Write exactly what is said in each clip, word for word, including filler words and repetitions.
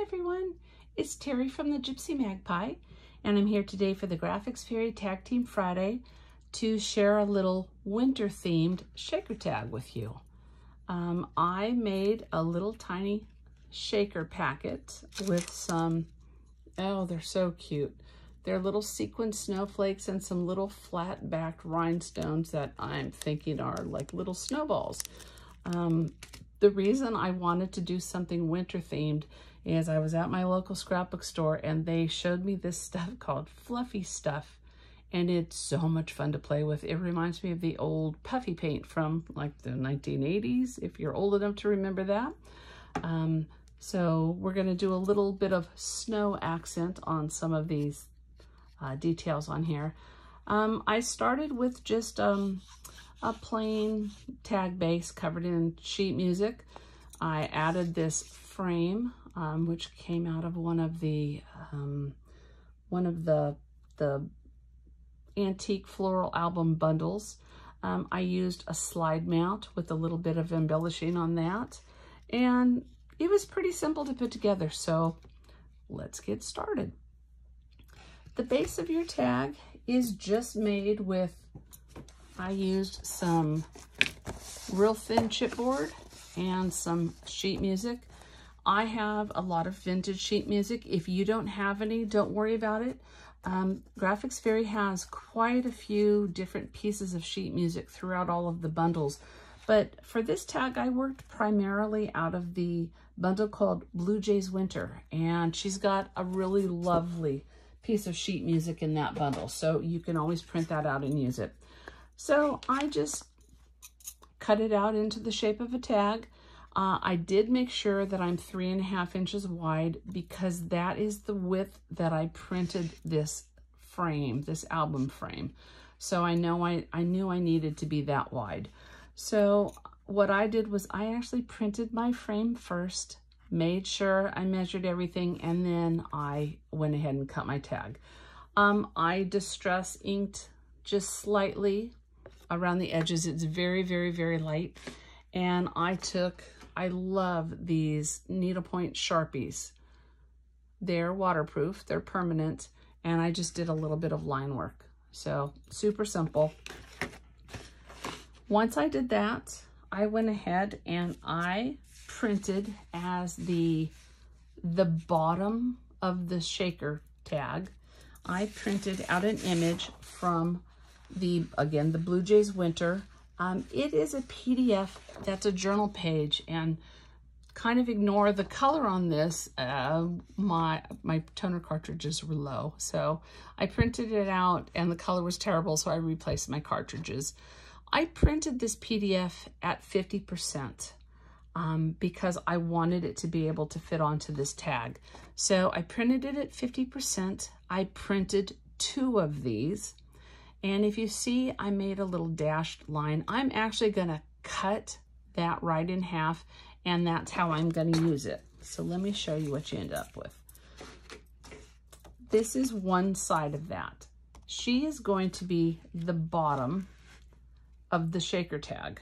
Hi everyone, it's Terri from The Gypsy Magpie, and I'm here today for the Graphics Fairy Tag Team Friday to share a little winter themed shaker tag with you. Um, I made a little tiny shaker packet with some, oh, they're so cute. They're little sequin snowflakes and some little flat backed rhinestones that I'm thinking are like little snowballs. Um, the reason I wanted to do something winter themed is I was at my local scrapbook store and they showed me this stuff called fluffy stuff. And it's so much fun to play with. It reminds me of the old puffy paint from like the nineteen eighties, if you're old enough to remember that. Um, so we're gonna do a little bit of snow accent on some of these uh, details on here. Um, I started with just um, a plain tag base covered in sheet music. I added this frame, um, which came out of one of the, um, one of the, the, antique floral album bundles. Um, I used a slide mount with a little bit of embellishing on that, and it was pretty simple to put together, so let's get started. The base of your tag is just made with, I used some real thin chipboard and some sheet music. I have a lot of vintage sheet music. If you don't have any, don't worry about it. Um, Graphics Fairy has quite a few different pieces of sheet music throughout all of the bundles, but for this tag I worked primarily out of the bundle called Blue Jay's Winter, and she's got a really lovely piece of sheet music in that bundle, so you can always print that out and use it. So I just cut it out into the shape of a tag. Uh, I did make sure that I'm three and a half inches wide because that is the width that I printed this frame, this album frame. So I know I, I knew I needed to be that wide. So what I did was I actually printed my frame first, made sure I measured everything, and then I went ahead and cut my tag. Um, I distress inked just slightly around the edges. It's very, very, very light. And I took... I love these needlepoint Sharpies. They're waterproof, they're permanent, and I just did a little bit of line work. So super simple. Once I did that, I went ahead and I printed as the, the bottom of the shaker tag. I printed out an image from the, again, the Blue Jay's Winter. Um, it is a P D F that's a journal page, and kind of ignore the color on this. Uh, my my toner cartridges were low, so I printed it out and the color was terrible, so I replaced my cartridges. I printed this P D F at fifty percent um, because I wanted it to be able to fit onto this tag. So I printed it at fifty percent. I printed two of these. And if you see, I made a little dashed line. I'm actually gonna cut that right in half, and that's how I'm gonna use it. So let me show you what you end up with. This is one side of that. She is going to be the bottom of the shaker tag.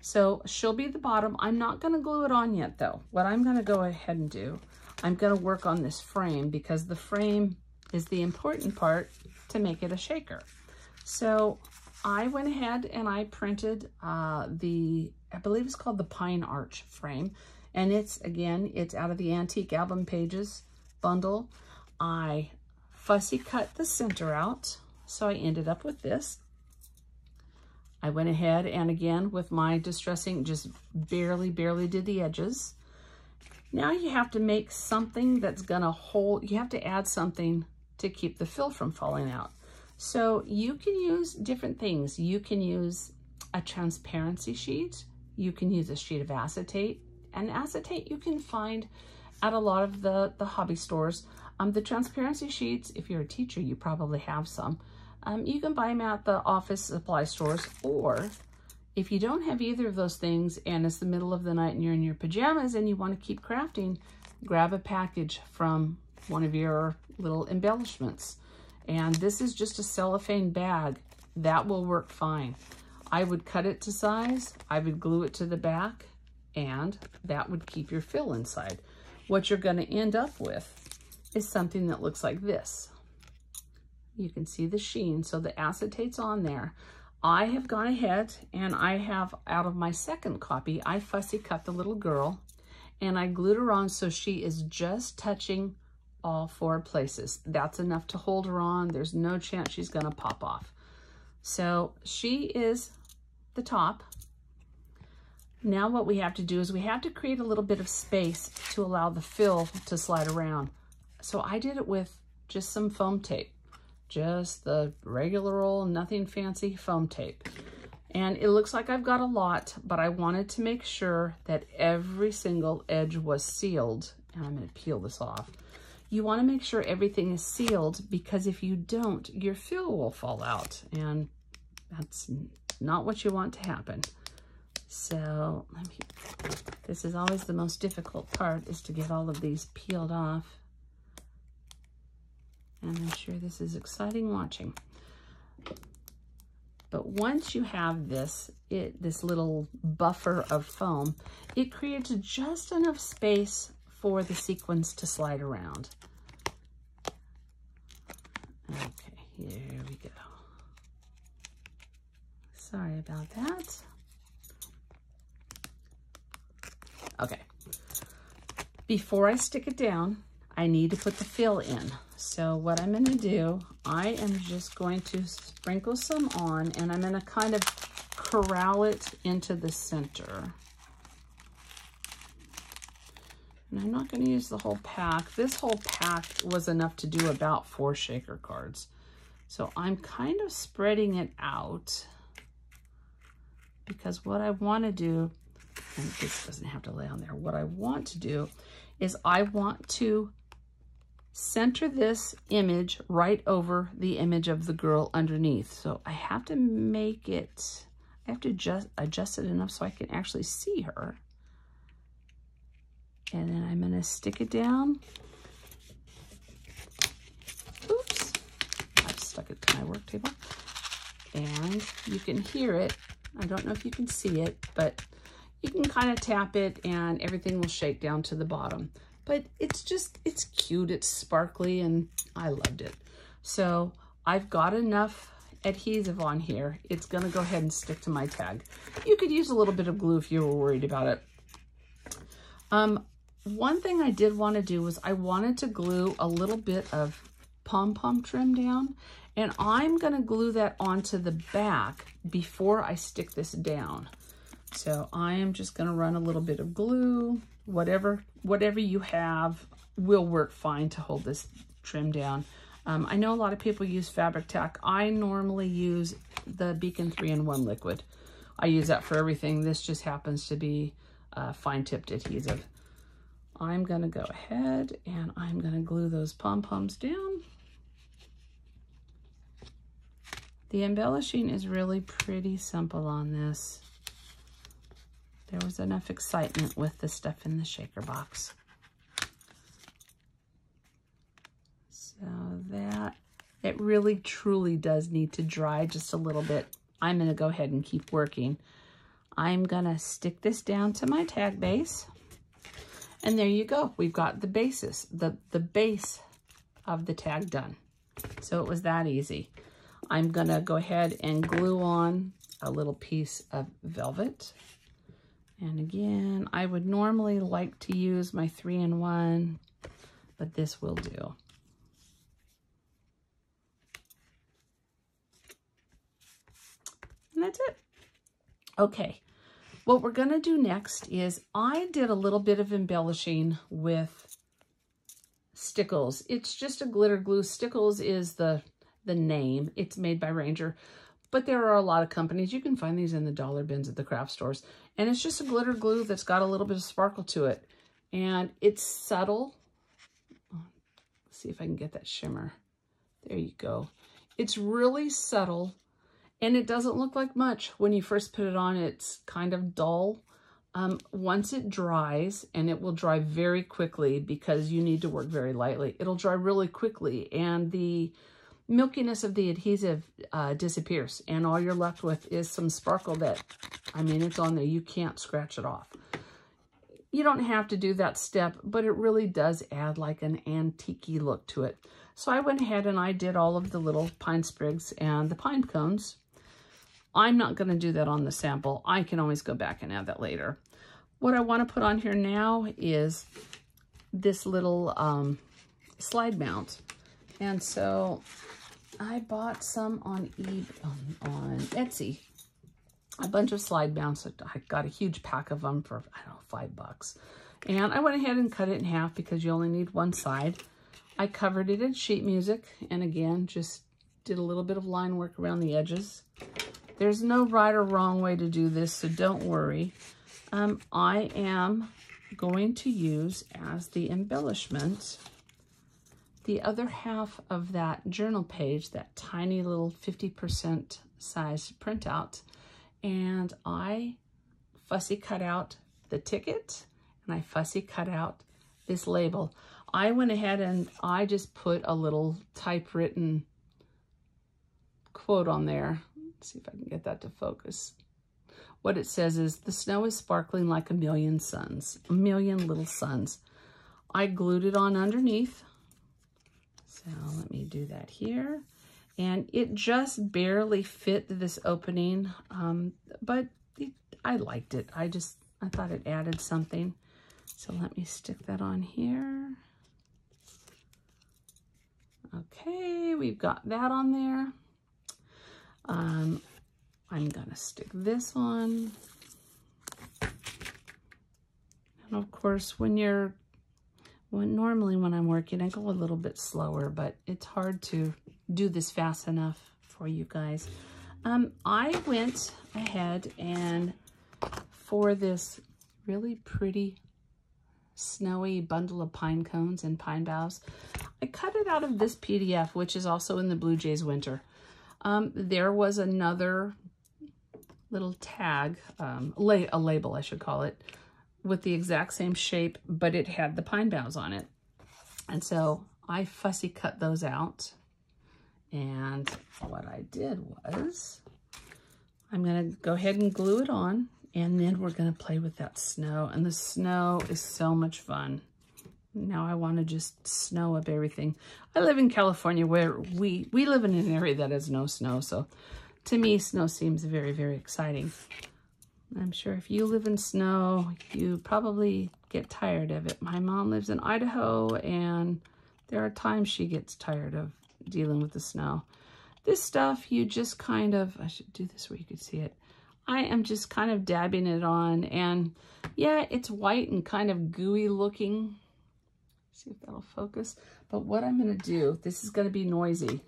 So she'll be the bottom. I'm not gonna glue it on yet though. What I'm gonna go ahead and do, I'm gonna work on this frame because the frame is the important part to make it a shaker. So I went ahead and I printed uh, the, I believe it's called the Pine Arch frame. And it's, again, it's out of the Antique Album Pages bundle. I fussy cut the center out. So I ended up with this. I went ahead and, again, with my distress ink, just barely, barely did the edges. Now you have to make something that's gonna hold, you have to add something to keep the fill from falling out. So you can use different things. You can use a transparency sheet. You can use a sheet of acetate. And acetate you can find at a lot of the, the hobby stores. Um, the transparency sheets, if you're a teacher, you probably have some. Um, you can buy them at the office supply stores. Or if you don't have either of those things and it's the middle of the night and you're in your pajamas and you want to keep crafting, grab a package from one of your little embellishments. And this is just a cellophane bag. That will work fine. I would cut it to size, I would glue it to the back, and that would keep your fill inside. what you're going to end up with is something that looks like this. You can see the sheen, so the acetate's on there. I have gone ahead and I have, out of my second copy, I fussy cut the little girl and I glued her on so she is just touching all four places. That's enough to hold her on. There's no chance she's gonna pop off. So she is the top. Now what we have to do is we have to create a little bit of space to allow the fill to slide around. So I did it with just some foam tape. Just the regular old, nothing fancy foam tape. And it looks like I've got a lot, but I wanted to make sure that every single edge was sealed. And I'm gonna peel this off. You wanna make sure everything is sealed because if you don't, your fill will fall out. And that's not what you want to happen. So, let me, this is always the most difficult part, is to get all of these peeled off. And I'm sure this is exciting watching. But once you have this, it, this little buffer of foam, it creates just enough space for the sequins to slide around. Okay, here we go. Sorry about that. Okay, before I stick it down, I need to put the fill in. So what I'm gonna do, I am just going to sprinkle some on and I'm gonna kind of corral it into the center. And I'm not gonna use the whole pack. This whole pack was enough to do about four shaker cards. So I'm kind of spreading it out because what I wanna do, and this doesn't have to lay on there, what I want to do is I want to center this image right over the image of the girl underneath. So I have to make it, I have to adjust, adjust it enough so I can actually see her. And then I'm gonna stick it down. Oops, I've stuck it to my work table. And you can hear it. I don't know if you can see it, but you can kind of tap it and everything will shake down to the bottom. But it's just, it's cute, it's sparkly, and I loved it. So I've got enough adhesive on here. It's gonna go ahead and stick to my tag. You could use a little bit of glue if you were worried about it. Um, one thing I did wanna do was I wanted to glue a little bit of pom-pom trim down, and I'm gonna glue that onto the back before I stick this down. So I am just gonna run a little bit of glue. Whatever, whatever you have will work fine to hold this trim down. Um, I know a lot of people use fabric tack. I normally use the Beacon three in one liquid. I use that for everything. This just happens to be uh, fine-tipped adhesive. I'm gonna go ahead and I'm gonna glue those pom-poms down. The embellishing is really pretty simple on this. There was enough excitement with the stuff in the shaker box. So that, it really truly does need to dry just a little bit. I'm gonna go ahead and keep working. I'm gonna stick this down to my tag base. And there you go, we've got the basis, the, the base of the tag done. So it was that easy. I'm gonna go ahead and glue on a little piece of velvet. And again, I would normally like to use my three in one, but this will do. And that's it. Okay, what we're gonna do next is I did a little bit of embellishing with Stickles. It's just a glitter glue. Stickles is the, the name. It's made by Ranger. But there are a lot of companies. You can find these in the dollar bins at the craft stores. And it's just a glitter glue that's got a little bit of sparkle to it. And it's subtle. Let's see if I can get that shimmer. There you go. It's really subtle. And it doesn't look like much. When you first put it on, it's kind of dull. Um, once it dries, and it will dry very quickly because you need to work very lightly. It'll dry really quickly. And the milkiness of the adhesive uh, disappears, and all you're left with is some sparkle that, I mean, it's on there. You can't scratch it off. You don't have to do that step, but it really does add like an antique-y look to it. So I went ahead and I did all of the little pine sprigs and the pine cones. I'm not going to do that on the sample. I can always go back and add that later. What I want to put on here now is this little um, slide mount. And so I bought some on, e um, on Etsy. A bunch of slide mounts. I got a huge pack of them for, I don't know, five bucks. And I went ahead and cut it in half because you only need one side. I covered it in sheet music. And again, just did a little bit of line work around the edges. There's no right or wrong way to do this, so don't worry. Um, I am going to use as the embellishment the other half of that journal page, that tiny little fifty percent size printout. And I fussy cut out the ticket and I fussy cut out this label. I went ahead and I just put a little typewritten quote on there. Let's see if I can get that to focus. What it says is, the snow is sparkling like a million suns, a million little suns. I glued it on underneath. So let me do that here. And it just barely fit this opening, um, but it, I liked it. I just, I thought it added something. So let me stick that on here. Okay, we've got that on there. Um, I'm gonna stick this on. And of course, when you're, when normally when I'm working, I go a little bit slower, but it's hard to do this fast enough for you guys. Um, I went ahead and for this really pretty snowy bundle of pine cones and pine boughs, I cut it out of this P D F, which is also in the Blue Jay's Winter. Um, there was another little tag, um, la a label I should call it, with the exact same shape, but it had the pine boughs on it. And so I fussy cut those out. And what I did was, I'm going to go ahead and glue it on, and then we're going to play with that snow. And the snow is so much fun. Now I want to just snow up everything. I live in California, where we, we live in an area that has no snow. So to me, snow seems very, very exciting. I'm sure if you live in snow, you probably get tired of it. My mom lives in Idaho, and there are times she gets tired of dealing with the snow. This stuff, you just kind of, I should do this where you could see it. I am just kind of dabbing it on, and yeah, it's white and kind of gooey looking. Let's see if that'll focus. But what I'm going to do, this is going to be noisy.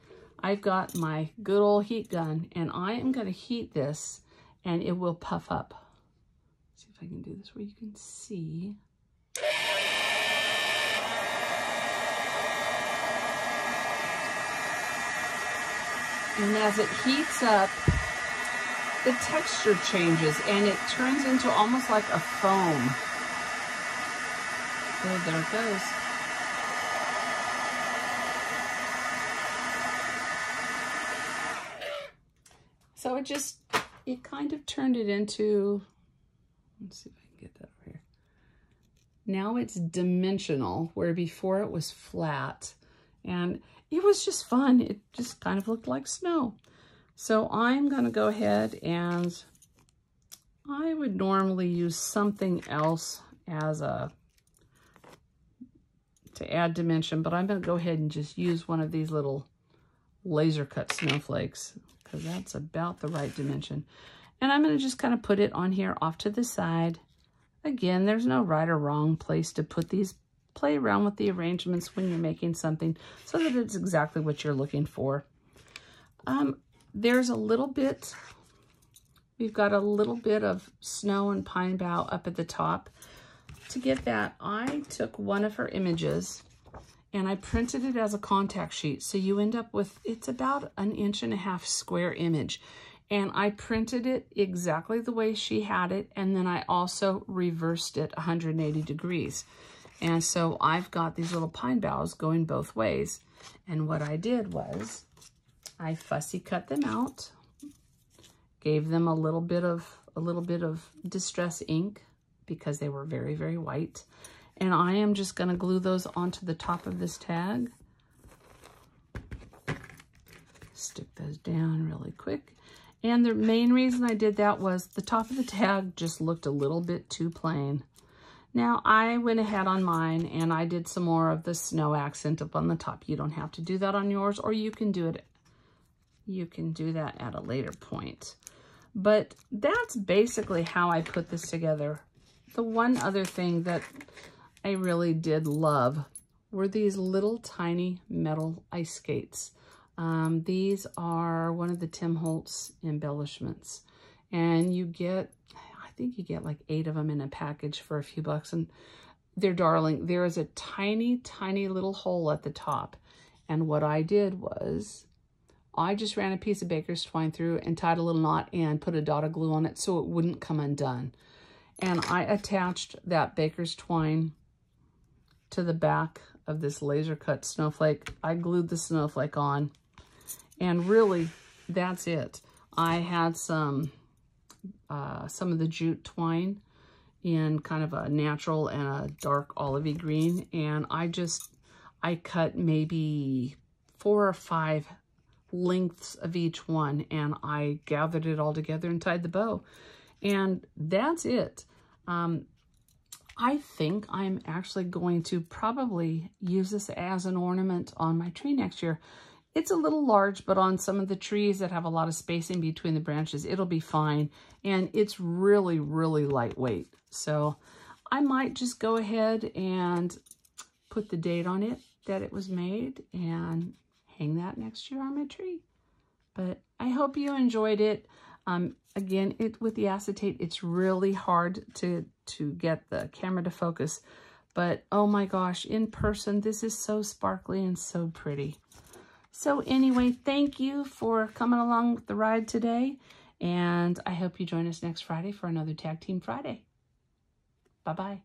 I've got my good old heat gun, and I am going to heat this, and it will puff up. Let's see if I can do this where you can see. And as it heats up, the texture changes and it turns into almost like a foam. Oh, there it goes. So it just, it kind of turned it into, let's see if I can get that over here. Now it's dimensional, where before it was flat. And it was just fun. It just kind of looked like snow. So I'm going to go ahead, and I would normally use something else as a, to add dimension, but I'm going to go ahead and just use one of these little laser cut snowflakes, because that's about the right dimension. And I'm going to just kind of put it on here off to the side. Again, there's no right or wrong place to put these. Play around with the arrangements when you're making something so that it's exactly what you're looking for. Um, there's a little bit, we've got a little bit of snow and pine bough up at the top. To get that, I took one of her images and I printed it as a contact sheet. So you end up with, it's about an inch and a half square image. And I printed it exactly the way she had it. And then I also reversed it one hundred eighty degrees. And so I've got these little pine boughs going both ways. And what I did was I fussy cut them out, gave them a little bit of a little bit of distress ink, because they were very, very white. And I am just going to glue those onto the top of this tag. Stick those down really quick. And the main reason I did that was the top of the tag just looked a little bit too plain. Now I went ahead on mine and I did some more of the snow accent up on the top. You don't have to do that on yours, or you can do it. You can do that at a later point. But that's basically how I put this together. The one other thing that I really did love were these little tiny metal ice skates. Um, these are one of the Tim Holtz embellishments, and you get, I think you get like eight of them in a package for a few bucks, and they're darling. There is a tiny, tiny little hole at the top, and what I did was I just ran a piece of baker's twine through and tied a little knot and put a dot of glue on it so it wouldn't come undone. And I attached that baker's twine to the back of this laser cut snowflake. I glued the snowflake on, and really that's it. I had some, uh, some of the jute twine in kind of a natural and a dark olivey green. And I just, I cut maybe four or five lengths of each one, and I gathered it all together and tied the bow. And that's it. Um, I think I'm actually going to probably use this as an ornament on my tree next year. It's a little large, but on some of the trees that have a lot of spacing between the branches, it'll be fine. And it's really, really lightweight. So I might just go ahead and put the date on it that it was made and hang that next year on my tree. But I hope you enjoyed it. Um, again, it with the acetate, it's really hard to, to get the camera to focus. But, oh my gosh, in person, this is so sparkly and so pretty. So anyway, thank you for coming along with the ride today. And I hope you join us next Friday for another Tag Team Friday. Bye-bye.